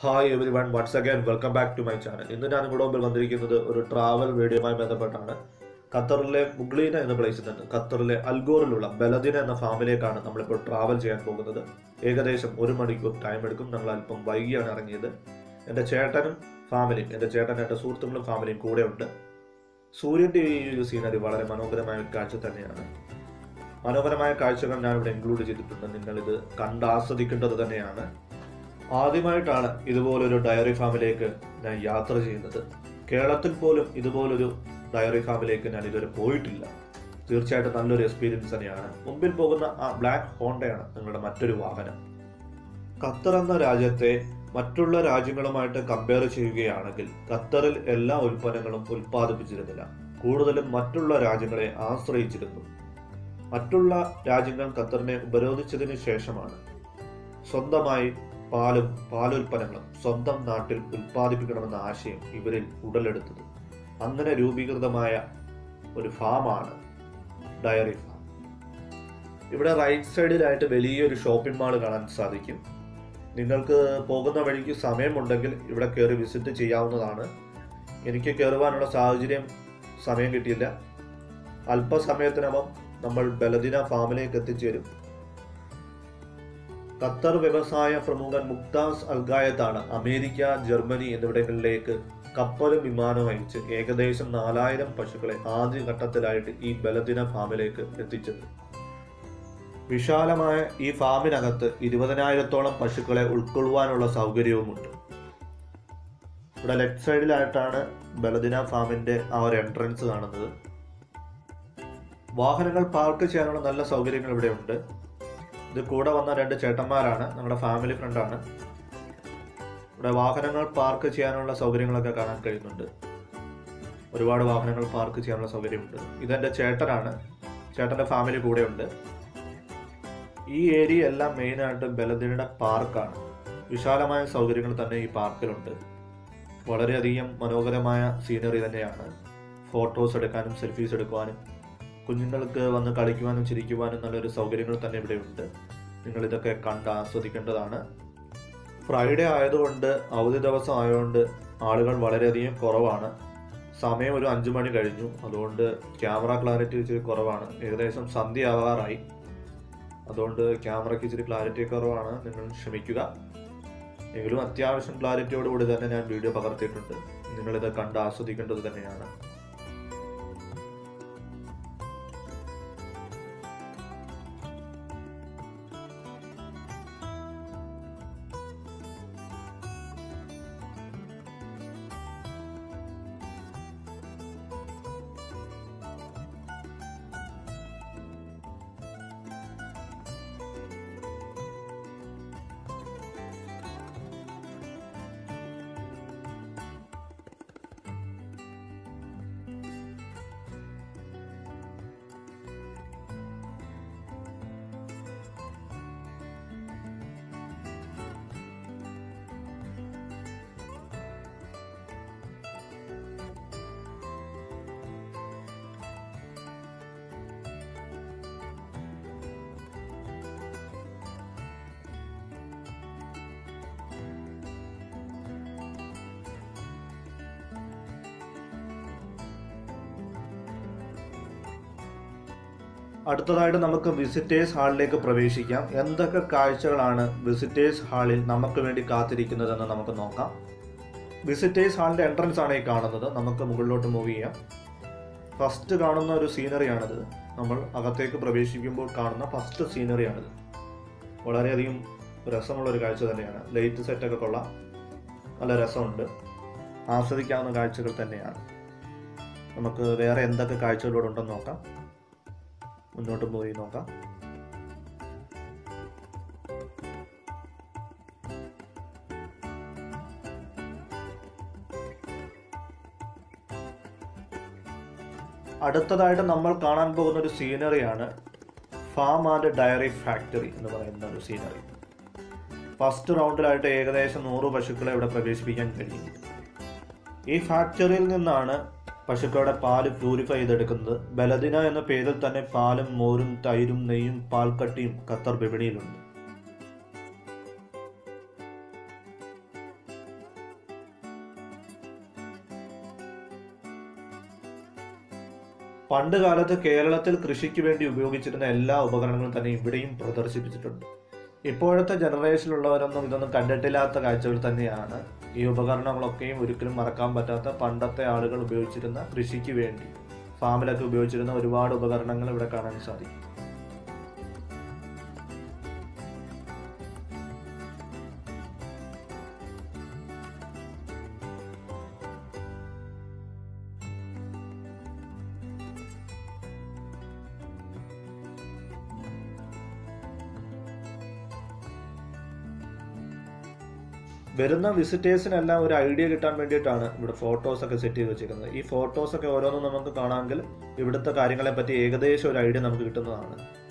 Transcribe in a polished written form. Hi everyone, once again welcome back to my channel. ഇന്ന് ഞാൻ ഇവിടെ മുമ്പിൽ വന്നിരിക്കുന്നത് ഒരു ട്രാവൽ വീഡിയോയുമായി ബന്ധപ്പെട്ടാണ്. ഖത്തറിലെ മുഗ്ലീന എന്ന പ്ലേസിൽ നിന്ന് ഖത്തറിലെ അൽഗോറിലുള്ള ബലദിന എന്ന ഫാമിലേക്കാണ് നമ്മളിപ്പോൾ ട്രാവൽ ചെയ്യാൻ പോകുന്നത്. ഏകദേശം ഒരു മണിക്കൂർ ടൈം എടുക്കും. നമ്മൾ അല്പം വൈകിയാണ് ഇറങ്ങിയത്. എൻ്റെ ചേട്ടനും ഫാമിലിയും എൻ്റെ സുഹൃത്തുക്കളും ഫാമിലിയും കൂടെയുണ്ട്. സൂര്യൻ്റെ ഈ ഒരു സീനറി വളരെ മനോഹരമായ കാഴ്ച തന്നെയാണ്. മനോഹരമായ കാഴ്ചകൾ ഞാനിവിടെ ഇൻക്ലൂഡ് ചെയ്തിട്ടുണ്ട്. നിങ്ങളിത് കണ്ട് ആസ്വദിക്കേണ്ടത് തന്നെയാണ്. ആദ്യമായിട്ടാണ് ഇതുപോലൊരു ഡയറി ഫാമിലേക്ക് ഞാൻ യാത്ര ചെയ്യുന്നത്. കേരളത്തിൽ പോലും ഇതുപോലൊരു ഡയറി ഫാമിലേക്ക് ഞാൻ ഇതുവരെ പോയിട്ടില്ല. തീർച്ചയായിട്ടും നല്ലൊരു എക്സ്പീരിയൻസ് തന്നെയാണ്. മുമ്പിൽ പോകുന്ന ആ ബ്ലാക്ക് ഹോണ്ടയാണ് നിങ്ങളുടെ മറ്റൊരു വാഹനം. ഖത്തർ എന്ന രാജ്യത്തെ മറ്റുള്ള രാജ്യങ്ങളുമായിട്ട് കമ്പയർ ചെയ്യുകയാണെങ്കിൽ ഖത്തറിൽ എല്ലാ ഉൽപ്പന്നങ്ങളും ഉൽപ്പാദിപ്പിച്ചിരുന്നില്ല. കൂടുതലും മറ്റുള്ള രാജ്യങ്ങളെ ആശ്രയിച്ചിരുന്നു. മറ്റുള്ള രാജ്യങ്ങൾ ഖത്തറിനെ ഉപരോധിച്ചതിന് ശേഷമാണ് സ്വന്തമായി പാലും പാലുൽപ്പന്നങ്ങളും സ്വന്തം നാട്ടിൽ ഉൽപ്പാദിപ്പിക്കണമെന്ന ആശയം ഇവരിൽ ഉടലെടുത്തത്. അങ്ങനെ രൂപീകൃതമായ ഒരു ഫാമാണ് ഡയറി ഫാം. ഇവിടെ റൈറ്റ് സൈഡിലായിട്ട് വലിയൊരു ഷോപ്പിംഗ് മാൾ കാണാൻ സാധിക്കും. നിങ്ങൾക്ക് പോകുന്ന വഴിക്ക് സമയമുണ്ടെങ്കിൽ ഇവിടെ കയറി വിസിറ്റ് ചെയ്യാവുന്നതാണ്. എനിക്ക് കയറുവാനുള്ള സമയം കിട്ടിയില്ല. അല്പസമയത്തിനകം നമ്മൾ ബലദിന ഫാമിലേക്ക് എത്തിച്ചേരും. ഖത്തർ വ്യവസായ പ്രമുഖൻ മുക്താസ് അൽഗായത്താണ് അമേരിക്ക, ജർമ്മനി എന്നിവിടങ്ങളിലേക്ക് കപ്പലും വിമാനവും അയച്ച് ഏകദേശം 4000 പശുക്കളെ ആദ്യഘട്ടത്തിലായിട്ട് ഈ ബലദിന ഫാമിലേക്ക് എത്തിച്ചത്. വിശാലമായ ഈ ഫാമിനകത്ത് 20000-ഓളം പശുക്കളെ ഉൾക്കൊള്ളുവാനുള്ള സൗകര്യവുമുണ്ട്. ഇവിടെ ലെഫ്റ്റ് സൈഡിലായിട്ടാണ് ബലദിന ഫാമിൻ്റെ ആ ഒരു എൻട്രൻസ് കാണുന്നത്. വാഹനങ്ങൾ പാർക്ക് ചെയ്യാനുള്ള നല്ല സൗകര്യങ്ങൾ ഇവിടെയുണ്ട്. ഇത് കൂടെ വന്ന രണ്ട് ചേട്ടന്മാരാണ്, നമ്മുടെ ഫാമിലി ഫ്രണ്ടാണ്. ഇവിടെ വാഹനങ്ങൾ പാർക്ക് ചെയ്യാനുള്ള സൗകര്യങ്ങളൊക്കെ കാണാൻ കഴിയുന്നുണ്ട്. ഒരുപാട് വാഹനങ്ങൾ പാർക്ക് ചെയ്യാനുള്ള സൗകര്യമുണ്ട്. ഇതെൻ്റെ ചേട്ടനാണ്. ചേട്ടൻ്റെ ഫാമിലി കൂടെയുണ്ട്. ഈ ഏരിയ എല്ലാം മെയിനായിട്ട് ബലദിനയുടെ പാർക്കാണ്. വിശാലമായ സൗകര്യങ്ങൾ തന്നെ ഈ പാർക്കിലുണ്ട്. വളരെയധികം മനോഹരമായ സീനറി തന്നെയാണ്. ഫോട്ടോസ് എടുക്കാനും സെൽഫീസ് എടുക്കുവാനും കുഞ്ഞുങ്ങൾക്ക് വന്ന് കളിക്കുവാനും ചിരിക്കുവാനും നല്ലൊരു സൗകര്യങ്ങൾ തന്നെ ഇവിടെയുണ്ട്. നിങ്ങളിതൊക്കെ കണ്ട് ആസ്വദിക്കേണ്ടതാണ്. ഫ്രൈഡേ ആയതുകൊണ്ട്, അവധി ദിവസം ആയതുകൊണ്ട് ആളുകൾ വളരെയധികം കുറവാണ്. സമയം ഒരു 5 മണി കഴിഞ്ഞു. അതുകൊണ്ട് ക്യാമറ ക്ലാരിറ്റി ഇച്ചിരി കുറവാണ്. ഏകദേശം സന്ധ്യ ആവാറായി. അതുകൊണ്ട് ക്യാമറയ്ക്ക് ഇച്ചിരി ക്ലാരിറ്റി കുറവാണ്. നിങ്ങൾ ക്ഷമിക്കുക. എങ്കിലും അത്യാവശ്യം ക്ലാരിറ്റിയോടുകൂടി തന്നെ ഞാൻ വീഡിയോ പകർത്തിയിട്ടുണ്ട്. നിങ്ങളിത് കണ്ട് ആസ്വദിക്കേണ്ടത് തന്നെയാണ്. അടുത്തതായിട്ട് നമുക്ക് വിസിറ്റേഴ്സ് ഹാളിലേക്ക് പ്രവേശിക്കാം. എന്തൊക്കെ കാഴ്ചകളാണ് വിസിറ്റേഴ്സ് ഹാളിൽ നമുക്ക് വേണ്ടി കാത്തിരിക്കുന്നതെന്ന് നമുക്ക് നോക്കാം. വിസിറ്റേഴ്സ് ഹാളിൻ്റെ എൻട്രൻസ് ആണ് ഈ കാണുന്നത്. നമുക്ക് മുകളിലോട്ട് മൂവ് ചെയ്യാം. ഫസ്റ്റ് കാണുന്ന ഒരു സീനറിയാണിത്. നമ്മൾ അകത്തേക്ക് പ്രവേശിക്കുമ്പോൾ കാണുന്ന ഫസ്റ്റ് സീനറിയാണിത്. വളരെയധികം രസമുള്ളൊരു കാഴ്ച തന്നെയാണ്. ലൈറ്റ് സെറ്റൊക്കെ കൊള്ളാം. നല്ല രസമുണ്ട്. ആസ്വദിക്കാവുന്ന കാഴ്ചകൾ തന്നെയാണ്. നമുക്ക് വേറെ എന്തൊക്കെ കാഴ്ചകളോട് ഉണ്ടെന്ന് നോക്കാം. മുന്നോട്ട് പോയി നോക്കാം. അടുത്തതായിട്ട് നമ്മൾ കാണാൻ പോകുന്ന ഒരു സീനറിയാണ് ഫാം ആൻഡ് ഡയറി ഫാക്ടറി എന്ന് പറയുന്ന ഒരു സീനറി. ഫസ്റ്റ് റൗണ്ടിലായിട്ട് ഏകദേശം 100 പശുക്കളെ ഇവിടെ പ്രവേശിപ്പിക്കാൻ കഴിയും. ഈ ഫാക്ടറിയിൽ നിന്നാണ് പശുക്കളുടെ പാല് പ്യൂരിഫൈ ചെയ്തെടുക്കുന്നത്. ബലദിന എന്ന പേരിൽ തന്നെ പാലും മോരും തൈരും നെയ്യും പാൽക്കട്ടിയും ഖത്തർ വിപണിയിലുണ്ട്. പണ്ട് കാലത്ത് കേരളത്തിൽ കൃഷിക്ക് വേണ്ടി ഉപയോഗിച്ചിരുന്ന എല്ലാ ഉപകരണങ്ങളും തന്നെ ഇവിടെയും പ്രദർശിപ്പിച്ചിട്ടുണ്ട്. ഇപ്പോഴത്തെ ജനറേഷനിലുള്ളവരൊന്നും ഇതൊന്നും കണ്ടിട്ടില്ലാത്ത കാഴ്ചകൾ തന്നെയാണ്. ഈ ഉപകരണങ്ങളൊക്കെയും ഒരിക്കലും മറക്കാൻ പറ്റാത്ത പണ്ടത്തെ ആളുകൾ ഉപയോഗിച്ചിരുന്ന കൃഷിക്ക് വേണ്ടി ഫാമിലൊക്കെ ഉപയോഗിച്ചിരുന്ന ഒരുപാട് ഉപകരണങ്ങൾ ഇവിടെ കാണാൻ സാധിക്കും. വരുന്ന വിസിറ്റേഴ്സിനെല്ലാം ഒരു ഐഡിയ കിട്ടാൻ വേണ്ടിയിട്ടാണ് ഇവിടെ ഫോട്ടോസൊക്കെ സെറ്റ് ചെയ്ത് വെച്ചിരിക്കുന്നത്. ഈ ഫോട്ടോസൊക്കെ ഓരോന്നും നമുക്ക് കാണാമെങ്കിൽ ഇവിടുത്തെ കാര്യങ്ങളെപ്പറ്റി ഏകദേശം ഒരു ഐഡിയ നമുക്ക് കിട്ടുന്നതാണ്.